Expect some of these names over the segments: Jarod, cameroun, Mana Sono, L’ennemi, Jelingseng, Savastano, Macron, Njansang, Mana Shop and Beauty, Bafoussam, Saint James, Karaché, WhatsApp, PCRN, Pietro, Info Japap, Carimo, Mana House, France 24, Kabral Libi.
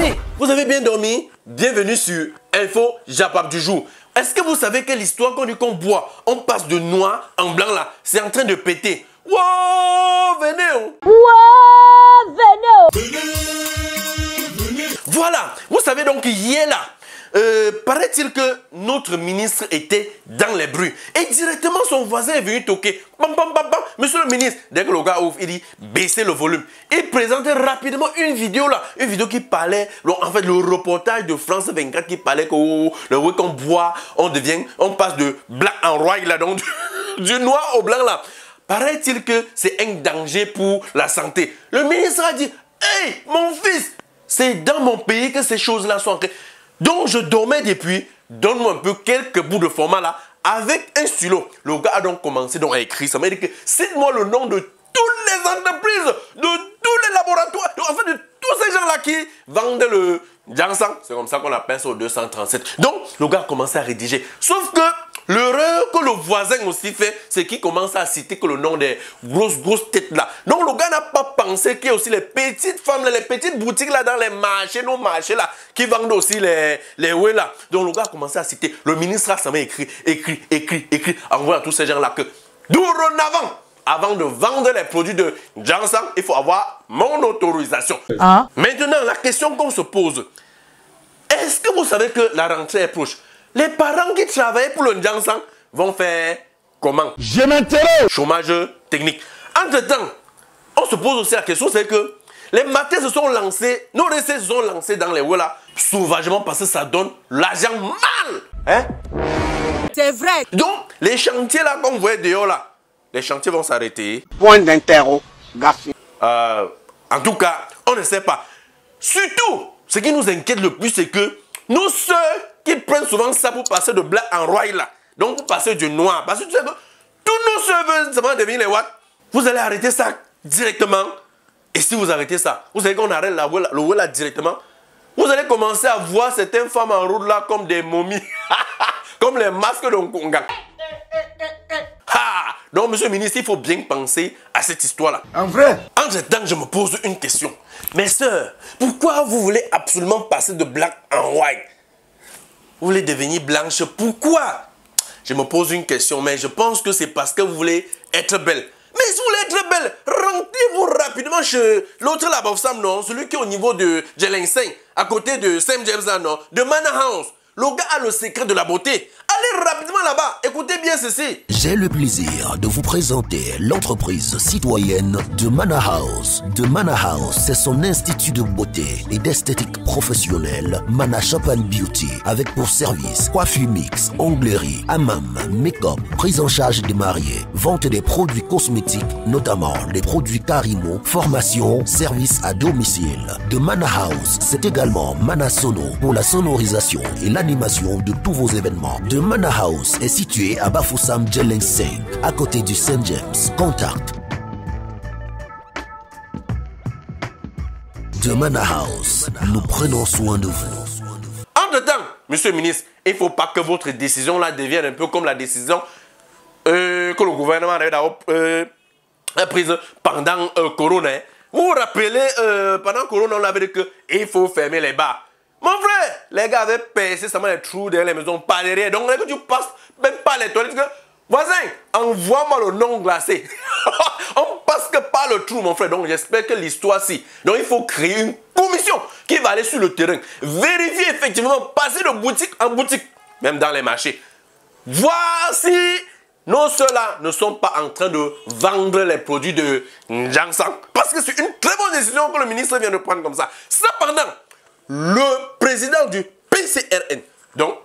amis, vous avez bien dormi? Bienvenue sur Info Japap du jour. Est-ce que vous savez que l'histoire qu'on dit qu'on boit, on passe de noir en blanc là, c'est en train de péter. Wow, venez! Wow, venez! Voilà, vous savez donc hier là, paraît-il que notre ministre était dans les bruits. Et directement son voisin est venu toquer. Bam, bam, bam, bam. Monsieur le ministre, dès que le gars ouvre, il dit baissez le volume. Il présentait rapidement une vidéo là. Une vidéo qui parlait, en fait le reportage de France 24 qui parlait que le way qu'on boit, on passe de blanc en roi là, donc du noir au blanc là. Paraît-il que c'est un danger pour la santé. Le ministre a dit, hey mon fils, c'est dans mon pays que ces choses-là sont entrées. Donc je dormais depuis, donne-moi un peu quelques bouts de format là, avec un stylo. Le gars a donc commencé donc à écrire ça. Il dit que cite-moi le nom de toutes les entreprises, de tous les laboratoires, en fait de tous ces gens-là qui vendent le Njansang. C'est comme ça qu'on appelle ça au 237. Donc le gars a commencé à rédiger. Sauf que l'erreur que le voisin aussi fait, c'est qu'il commence à citer que le nom des grosses têtes là. Donc le gars n'a pas pensé qu'il y a aussi les petites femmes, les petites boutiques là dans les marchés, nos marchés là, qui vendent aussi les ouais là. Donc le gars a commencé à citer. Le ministre a seulement écrit, envoie à tous ces gens là que dorénavant, avant de vendre les produits de Njansang, il faut avoir mon autorisation. Ah. Maintenant, la question qu'on se pose, est-ce que vous savez que la rentrée est proche? Les parents qui travaillent pour le Njansang vont faire comment? Je m'intéresse. Chômage technique. Entre-temps, on se pose aussi la question, c'est que les matins se sont lancés, nos récits se sont lancés dans les voilà sauvagement parce que ça donne l'argent mal. Hein? C'est vrai. Donc, les chantiers là qu'on voit dehors là, les chantiers vont s'arrêter. Point d'interrogation. En tout cas, on ne sait pas. Surtout, ce qui nous inquiète le plus, c'est que nous, ceux qui prennent souvent ça pour passer de blanc en roi là, donc pour passer du noir, parce que tu sais que tous nos serveurs veulent devenir les watts, vous allez arrêter ça directement. Et si vous arrêtez ça, vous savez qu'on arrête le roi là directement, vous allez commencer à voir certaines femmes en route là comme des momies, comme les masques de Konga. Ha! Donc, monsieur le ministre, il faut bien penser à cette histoire-là. En vrai? Entre-temps, je me pose une question. Mes soeurs, pourquoi vous voulez absolument passer de blanc en white? Vous voulez devenir blanche, pourquoi? Je me pose une question, mais je pense que c'est parce que vous voulez être belle. Mais si vous voulez être belle, rentrez-vous rapidement chez l'autre là, Bafoussam, non? Celui qui est au niveau de Jelingseng, à côté de Saint James, non? De Mana House. Le gars a le secret de la beauté. Allez rapidement là-bas, écoutez bien ceci. J'ai le plaisir de vous présenter l'entreprise citoyenne de Mana House. De Mana House, c'est son institut de beauté et d'esthétique professionnelle, Mana Shop and Beauty, avec pour service coiffure mixte, onglerie, hammam, make-up, prise en charge des mariés, vente des produits cosmétiques, notamment les produits Carimo, formation, service à domicile. De Mana House, c'est également Mana Sono pour la sonorisation et l'animation de tous vos événements. De Mana House est situé à Bafoussam, Jelingseng, à côté du Saint James. Contact. De Mana House, nous prenons soin de vous. Entre-temps, monsieur le ministre, il ne faut pas que votre décision là devienne un peu comme la décision que le gouvernement a prise pendant Corona. Vous vous rappelez, pendant Corona, on avait dit qu'il faut fermer les bars. Mon frère, les gars avaient percé seulement les trous derrière les maisons, pas derrière. Donc, dès que tu passes, même pas les toilettes, voisin, envoie-moi le nom glacé. On passe que par le trou, mon frère. Donc, j'espère que l'histoire-ci. Donc, il faut créer une commission qui va aller sur le terrain. Vérifier effectivement, passer de boutique en boutique, même dans les marchés. Voir si non, ceux-là ne sont pas en train de vendre les produits de Njansang. Parce que c'est une très bonne décision que le ministre vient de prendre comme ça. Cependant, le président du PCRN, donc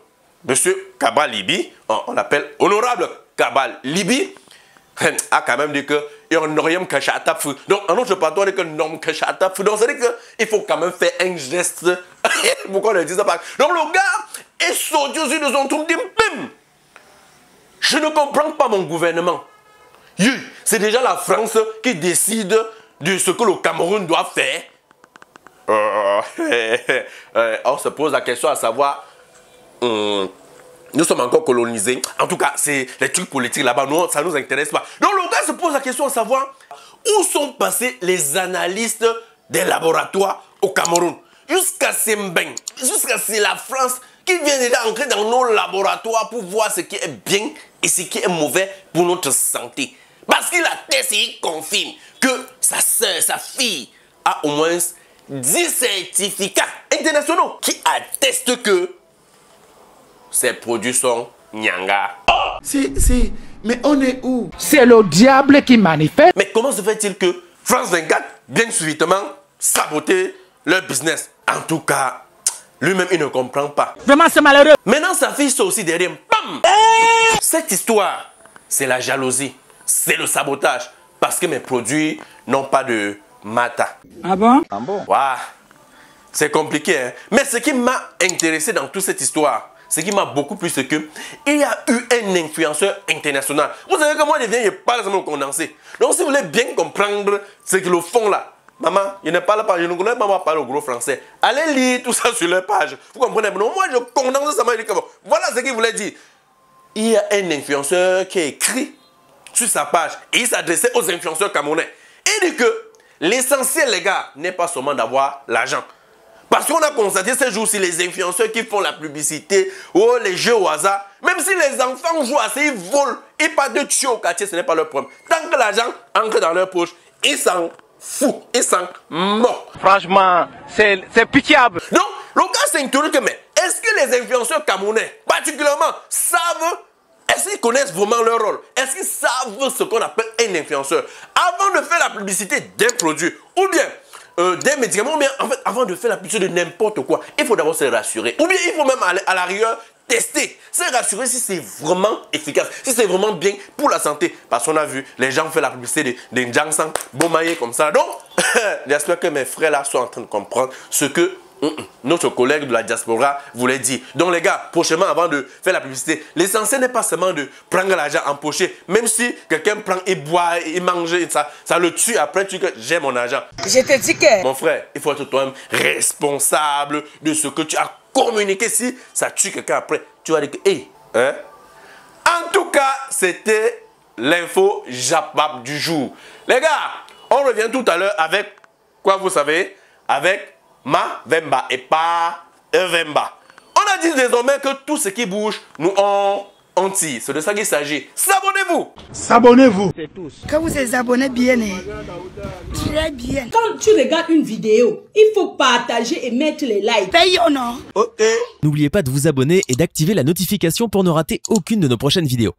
M. Kabral Libi, on l'appelle honorable Kabral Libi, a quand même dit que donc un autre patron dit que nom kachatafu. Donc c'est-à-dire qu'il faut quand même faire un geste. Pourquoi on ne dit ça pas? Donc le gars est sorti aussi de son trou, dit même je ne comprends pas mon gouvernement. C'est déjà la France qui décide de ce que le Cameroun doit faire. On se pose la question à savoir nous sommes encore colonisés. En tout cas, c'est les trucs politiques là-bas, nous, ça ne nous intéresse pas. Donc le gars se pose la question à savoir où sont passés les analystes des laboratoires au Cameroun. Jusqu'à jusqu'à Sembeng, jusqu'à c'est la France qui vient déjà entrer dans nos laboratoires pour voir ce qui est bien et ce qui est mauvais pour notre santé. Parce qu'il a testé, il confirme que sa soeur, sa fille a au moins 10 certificats internationaux qui attestent que ces produits sont nyanga. Oh, si, mais on est où? C'est le diable qui manifeste. Mais comment se fait-il que France 24 vienne subitement saboter leur business? En tout cas, lui-même, il ne comprend pas. Vraiment, c'est malheureux. Maintenant, sa fille sort aussi derrière. Bam! Hey! Cette histoire, c'est la jalousie. C'est le sabotage. Parce que mes produits n'ont pas de mata. Ah bon? Ah bon? Waouh! C'est compliqué, hein? Mais ce qui m'a intéressé dans toute cette histoire, ce qui m'a beaucoup plu, c'est que il y a eu un influenceur international. Vous savez que moi, je parle seulement condensé. Donc, si vous voulez bien comprendre ce qu'ils font là, maman, je ne parle pas, je ne connais pas, moi, parler au gros français. Allez lire tout ça sur leur page. Vous comprenez? Non, moi, je condense ça. Voilà ce qu'il voulait dire. Il y a un influenceur qui a écrit sur sa page et il s'adressait aux influenceurs camerounais. Il dit que l'essentiel, les gars, n'est pas seulement d'avoir l'argent. Parce qu'on a constaté ces jours-ci les influenceurs qui font la publicité, oh, les jeux au hasard. Même si les enfants jouent à ça, ils volent, ils partent de tuer au quartier, ce n'est pas leur problème. Tant que l'argent entre dans leur poche, ils s'en foutent, ils s'en mordent. Franchement, c'est pitiable. Donc, le gars s'interroge que, mais est-ce que les influenceurs camerounais, particulièrement, savent, est-ce qu'ils connaissent vraiment leur rôle? Est-ce qu'ils savent ce qu'on appelle un influenceur? Avant de faire la publicité d'un produit, ou bien des médicaments, mais en fait, avant de faire la publicité de n'importe quoi, il faut d'abord se rassurer. Ou bien il faut même aller à l'arrière tester, se rassurer si c'est vraiment efficace, si c'est vraiment bien pour la santé. Parce qu'on a vu, les gens font la publicité de Njansang, Bomaye comme ça. Donc, j'espère que mes frères là sont en train de comprendre ce que notre collègue de la diaspora voulait dire. Donc les gars, prochainement avant de faire la publicité, l'essentiel n'est pas seulement de prendre l'argent empoché. Même si quelqu'un prend et boit et mange, et ça le tue. Après tu dis que j'ai mon argent. Je te dis que... Mon frère, il faut être toi-même responsable de ce que tu as communiqué. Si ça tue quelqu'un après, tu vas dire que... Hey, hein? En tout cas, c'était l'info Japap du jour. Les gars, on revient tout à l'heure avec... Quoi vous savez? Avec... Ma Vemba et pas Evemba. On a dit désormais que tout ce qui bouge, nous on tire. C'est de ça qu'il s'agit. S'abonnez-vous. S'abonnez-vous. Quand vous êtes abonnés bien, très bien. Quand tu regardes une vidéo, il faut partager et mettre les likes. Paye ou non? Ok. N'oubliez pas de vous abonner et d'activer la notification pour ne rater aucune de nos prochaines vidéos.